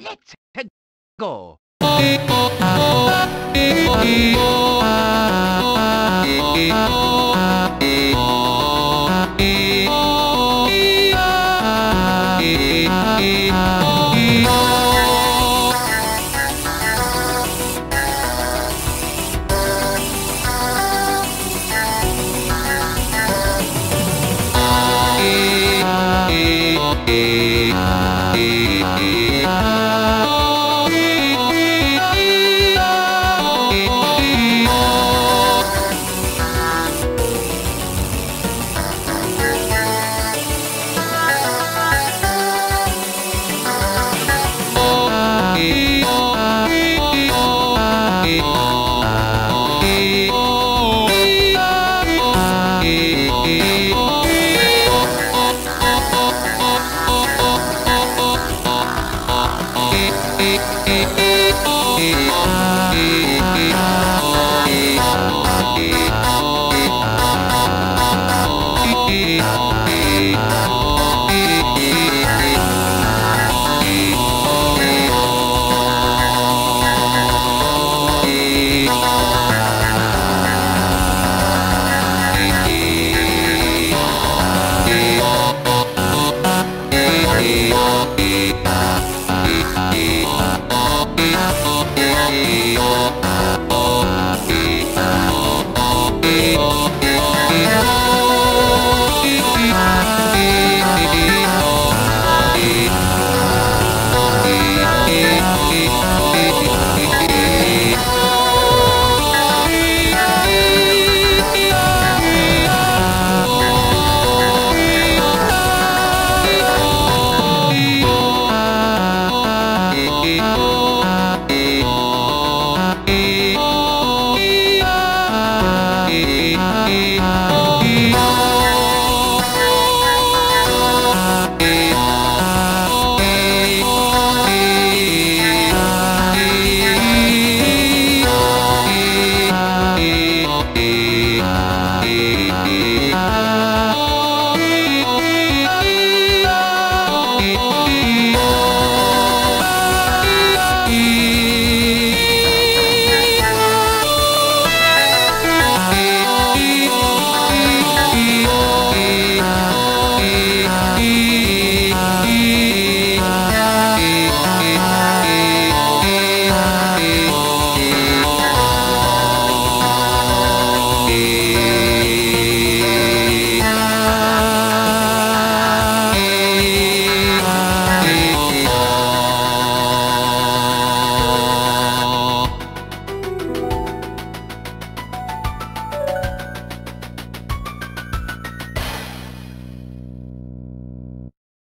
Let's go!